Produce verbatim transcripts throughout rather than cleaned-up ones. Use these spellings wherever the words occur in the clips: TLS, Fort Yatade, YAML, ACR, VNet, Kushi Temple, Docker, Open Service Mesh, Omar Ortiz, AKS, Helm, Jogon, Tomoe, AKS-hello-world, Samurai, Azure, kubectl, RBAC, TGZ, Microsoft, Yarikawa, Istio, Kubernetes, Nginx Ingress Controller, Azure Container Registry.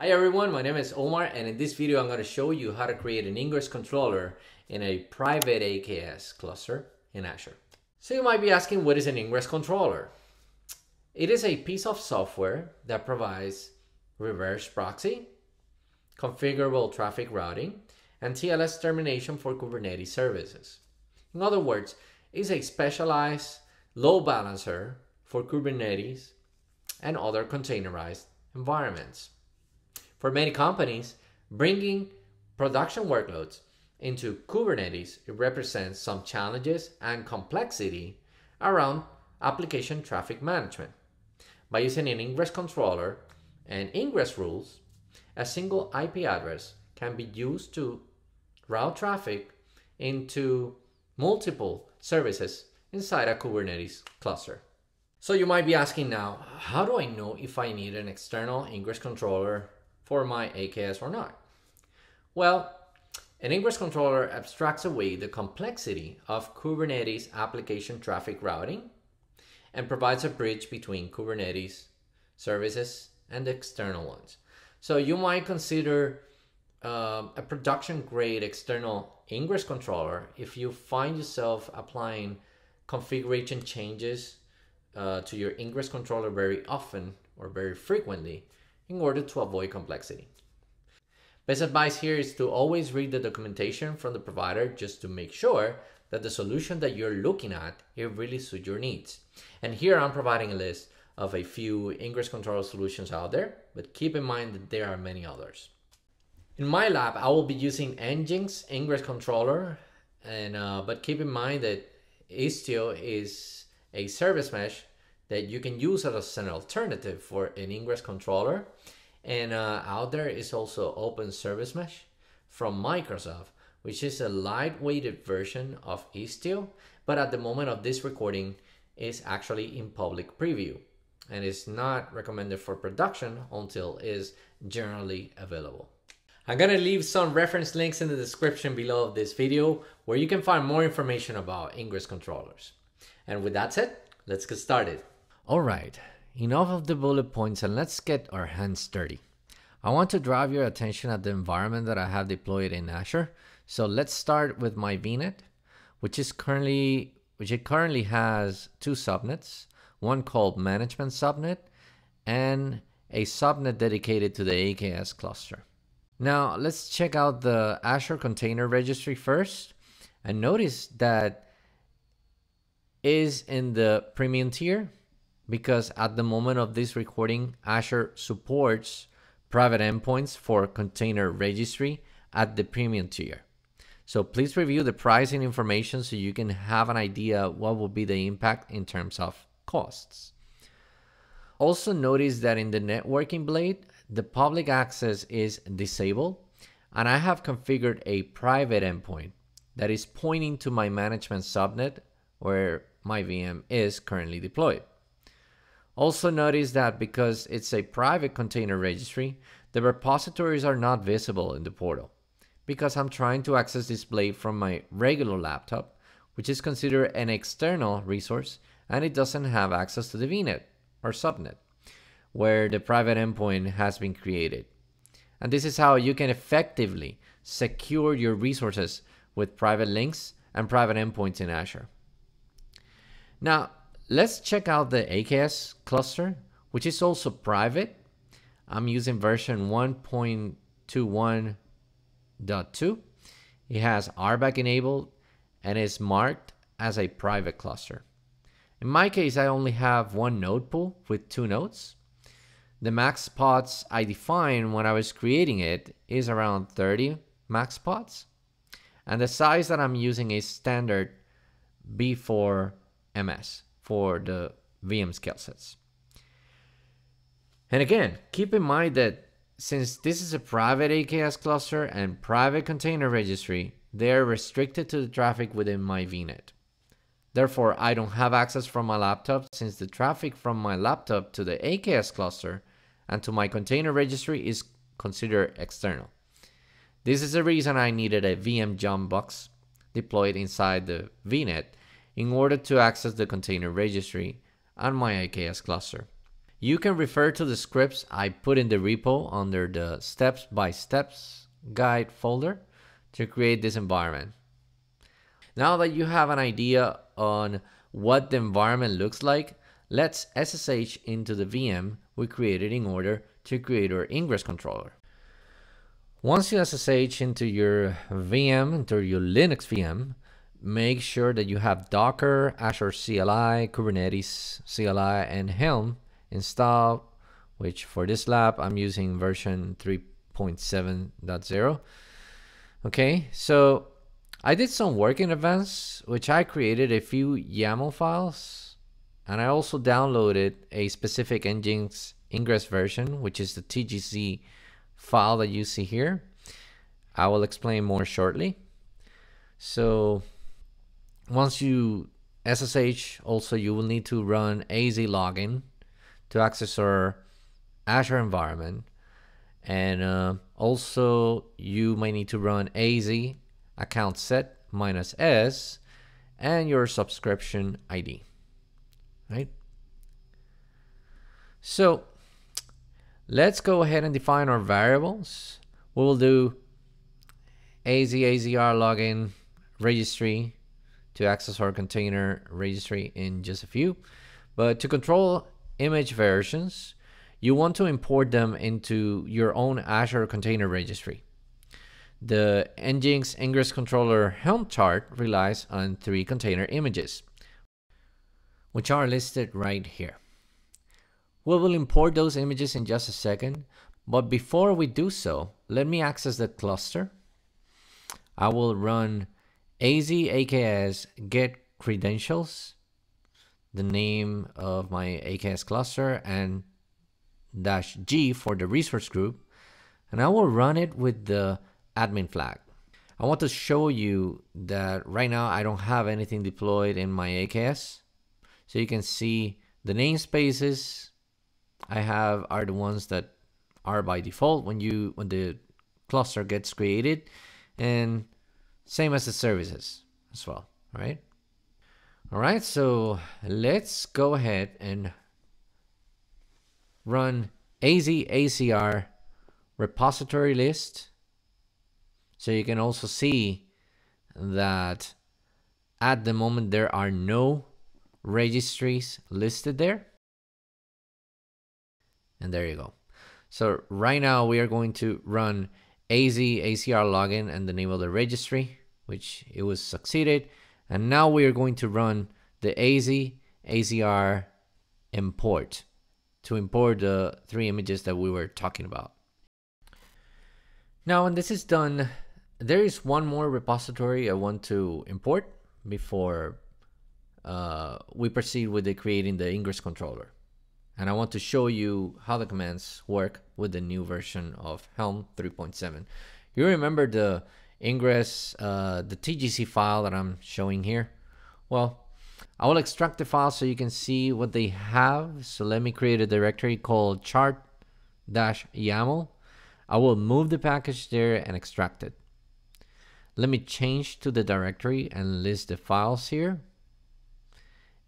Hi everyone, my name is Omar, and in this video I'm going to show you how to create an Ingress controller in a private A K S cluster in Azure. So you might be asking, what is an Ingress controller? It is a piece of software that provides reverse proxy, configurable traffic routing, and T L S termination for Kubernetes services. In other words, it's a specialized load balancer for Kubernetes and other containerized environments. For many companies, bringing production workloads into Kubernetes represents some challenges and complexity around application traffic management. By using an ingress controller and ingress rules, a single I P address can be used to route traffic into multiple services inside a Kubernetes cluster. So you might be asking now, how do I know if I need an external ingress controller for my A K S or not? Well, an ingress controller abstracts away the complexity of Kubernetes application traffic routing and provides a bridge between Kubernetes services and external ones. So you might consider um, a production grade external ingress controller if you find yourself applying configuration changes uh, to your ingress controller very often or very frequently, in order to avoid complexity. Best advice here is to always read the documentation from the provider just to make sure that the solution that you're looking at, it really suits your needs. And here I'm providing a list of a few ingress controller solutions out there, but keep in mind that there are many others. In my lab, I will be using Nginx Ingress Controller, and uh, but keep in mind that Istio is a service mesh that you can use as an alternative for an ingress controller. And uh, out there is also Open Service Mesh from Microsoft, which is a lightweighted version of Istio, but at the moment of this recording is actually in public preview and is not recommended for production until is generally available. I'm gonna leave some reference links in the description below of this video where you can find more information about ingress controllers. And with that said, let's get started. All right, enough of the bullet points and let's get our hands dirty. I want to drive your attention at the environment that I have deployed in Azure. So let's start with my VNet, which is currently, which it currently has two subnets, one called management subnet and a subnet dedicated to the A K S cluster. Now let's check out the Azure Container Registry first and notice that is in the premium tier because at the moment of this recording, Azure supports private endpoints for container registry at the premium tier. So please review the pricing information so you can have an idea what will be the impact in terms of costs. Also notice that in the networking blade, the public access is disabled and I have configured a private endpoint that is pointing to my management subnet where my V M is currently deployed. Also notice that because it's a private container registry, the repositories are not visible in the portal because I'm trying to access display from my regular laptop, which is considered an external resource and it doesn't have access to the VNet or subnet where the private endpoint has been created. And this is how you can effectively secure your resources with private links and private endpoints in Azure. Now, let's check out the A K S cluster, which is also private. I'm using version one point two one point two. It has R B A C enabled and is marked as a private cluster. In my case, I only have one node pool with two nodes. The max pods I defined when I was creating it is around thirty max pods. And the size that I'm using is standard B four M S for the V M scale sets. And again, keep in mind that since this is a private A K S cluster and private container registry, they're restricted to the traffic within my VNet. Therefore, I don't have access from my laptop since the traffic from my laptop to the A K S cluster and to my container registry is considered external. This is the reason I needed a V M jump box deployed inside the VNet in order to access the container registry and my A K S cluster. You can refer to the scripts I put in the repo under the steps by steps guide folder to create this environment. Now that you have an idea on what the environment looks like, let's S S H into the V M we created in order to create our ingress controller. Once you S S H into your V M, into your Linux V M, make sure that you have Docker, Azure C L I, Kubernetes C L I, and Helm installed, which for this lab, I'm using version three point seven point zero. Okay, so I did some work in advance, which I created a few YAML files, and I also downloaded a specific Nginx Ingress version, which is the T G Z file that you see here. I will explain more shortly. So once you S S H, also you will need to run A Z login to access our Azure environment, and uh, also you might need to run A Z account set minus S and your subscription I D, right? So let's go ahead and define our variables. We will do A Z A Z R login registry to access our container registry in just a few, but to control image versions, you want to import them into your own Azure Container Registry. The Nginx Ingress Controller Helm chart relies on three container images, which are listed right here. We will import those images in just a second, but before we do so, let me access the cluster. I will run A Z A K S get credentials, the name of my A K S cluster, and dash G for the resource group, and I will run it with the admin flag. I want to show you that right now I don't have anything deployed in my A K S, so you can see the namespaces I have are the ones that are by default when you when the cluster gets created, and same as the services as well, right? All right, so let's go ahead and run A Z A C R repository list. So you can also see that at the moment there are no registries listed there. And there you go. So right now we are going to run A Z A C R login and the name of the registry, which it was succeeded. And now we are going to run the A Z A C R import to import the three images that we were talking about. Now, when this is done, there is one more repository I want to import before uh, we proceed with the creating the ingress controller. And I want to show you how the commands work with the new version of Helm three point seven. You remember the ingress, uh, the T G C file that I'm showing here? Well, I will extract the file so you can see what they have. So let me create a directory called chart-yaml. I will move the package there and extract it. Let me change to the directory and list the files here.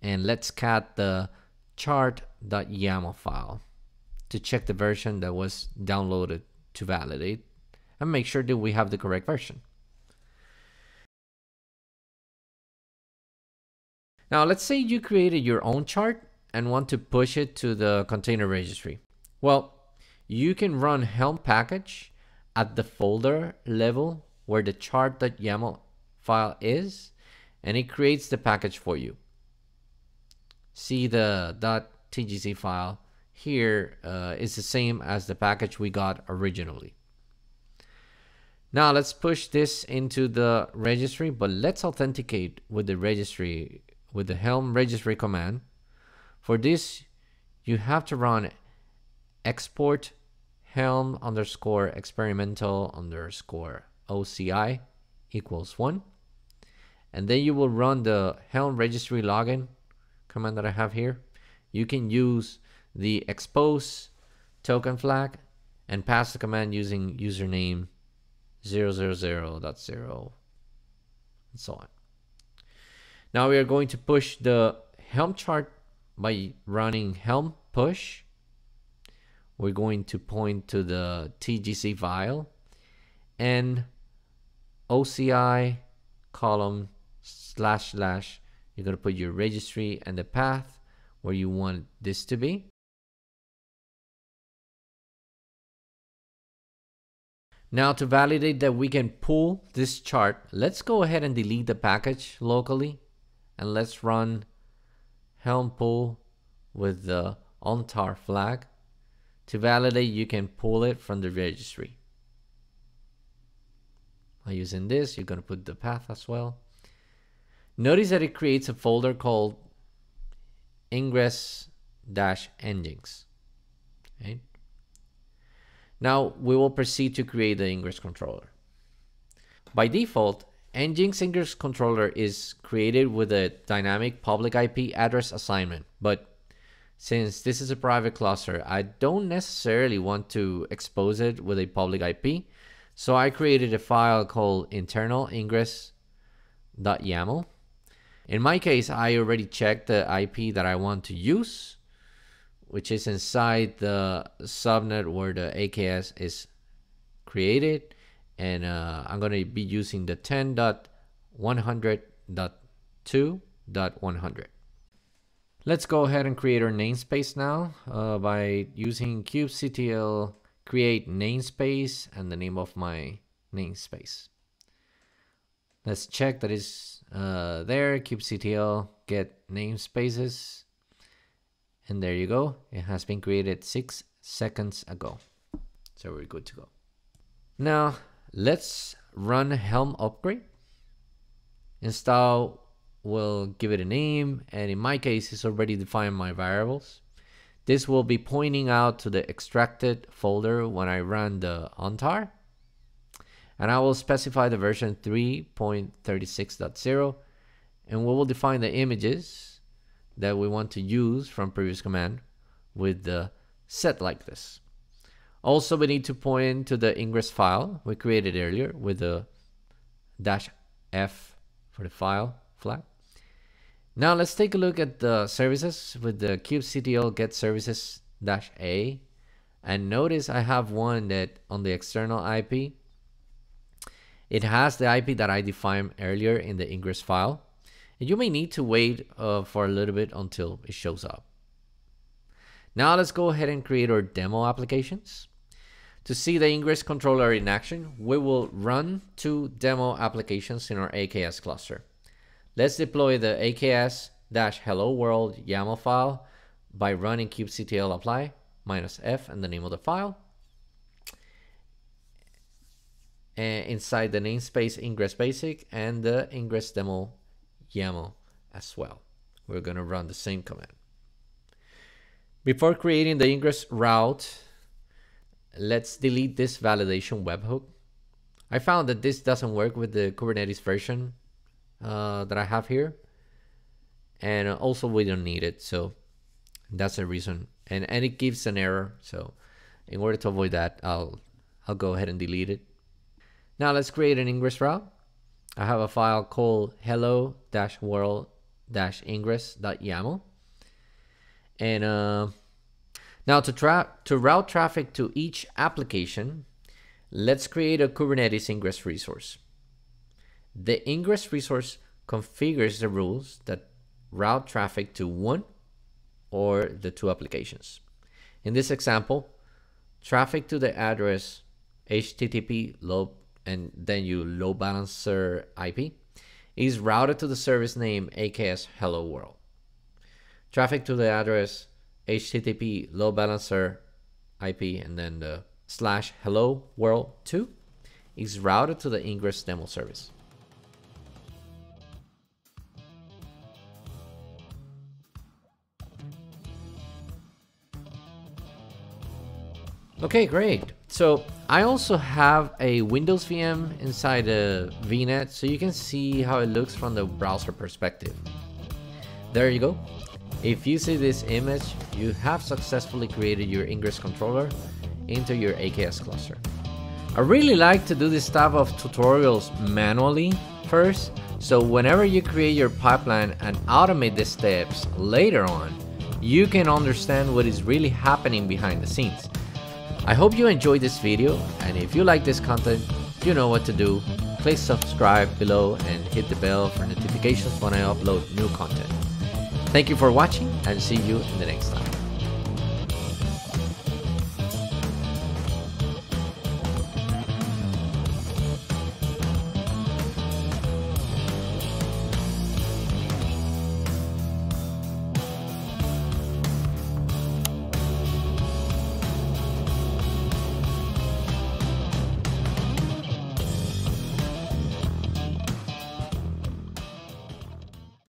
And let's cat the chart.yaml file to check the version that was downloaded to validate and make sure that we have the correct version. Now, let's say you created your own chart and want to push it to the container registry. Well, you can run Helm package at the folder level where the chart.yaml file is, and it creates the package for you. See the .tgz file here uh, is the same as the package we got originally. Now let's push this into the registry, but let's authenticate with the registry, with the Helm registry command. For this, you have to run export Helm underscore experimental underscore O C I equals one. And then you will run the Helm registry login command that I have here. You can use the expose token flag and pass the command using username zero zero zero dot zero and so on. Now we are going to push the Helm chart by running Helm push we're going to point to the T G Z file and O C I column slash slash. You're going to put your registry and the path where you want this to be. Now to validate that we can pull this chart, let's go ahead and delete the package locally and let's run Helm pull with the onTar flag. To validate, you can pull it from the registry. By using this, you're going to put the path as well. Notice that it creates a folder called ingress-nginx. Right? Now we will proceed to create the Ingress controller. By default, Nginx Ingress Controller is created with a dynamic public I P address assignment, but since this is a private cluster, I don't necessarily want to expose it with a public I P, so I created a file called internal ingress.yaml. In my case, I already checked the I P that I want to use, which is inside the subnet where the A K S is created. And uh, I'm going to be using the ten dot one hundred dot two dot one hundred. Let's go ahead and create our namespace now uh, by using kubectl create namespace and the name of my namespace. Let's check that is uh, there, kubectl get namespaces. And there you go. It has been created six seconds ago. So we're good to go. Now, let's run Helm upgrade. Install will give it a name, and in my case, it's already defined my variables. This will be pointing out to the extracted folder when I run the onTar. And I will specify the version three point thirty-six point zero, and we will define the images that we want to use from previous command with the set like this. Also, we need to point to the ingress file we created earlier with the dash F for the file flag. Now let's take a look at the services with the kubectl get services dash A, and notice I have one that on the external I P, it has the I P that I defined earlier in the ingress file. You may need to wait uh, for a little bit until it shows up. Now let's go ahead and create our demo applications. To see the Ingress controller in action, we will run two demo applications in our A K S cluster. Let's deploy the A K S-hello-world YAML file by running kubectl apply minus F and the name of the file. And inside the namespace ingress basic and the ingress demo YAML as well. We're going to run the same command. Before creating the ingress route, let's delete this validation webhook. I found that this doesn't work with the Kubernetes version uh, that I have here. And also we don't need it, so that's the reason. And, and it gives an error, so in order to avoid that, I'll, I'll go ahead and delete it. Now let's create an ingress route. I have a file called hello-world-ingress.yaml. And uh, now to, tra to route traffic to each application, let's create a Kubernetes ingress resource. The ingress resource configures the rules that route traffic to one or the two applications. In this example, traffic to the address H T T P load and then you load balancer I P is routed to the service name A K S hello world. Traffic to the address H T T P load balancer I P and then the slash hello world two is routed to the ingress demo service. Okay, great. So I also have a Windows V M inside a VNet so you can see how it looks from the browser perspective. There you go. If you see this image, you have successfully created your Ingress controller into your A K S cluster. I really like to do this type of tutorials manually first, so whenever you create your pipeline and automate the steps later on, you can understand what is really happening behind the scenes. I hope you enjoyed this video, and if you like this content, you know what to do. Please subscribe below and hit the bell for notifications when I upload new content. Thank you for watching, and see you in the next time.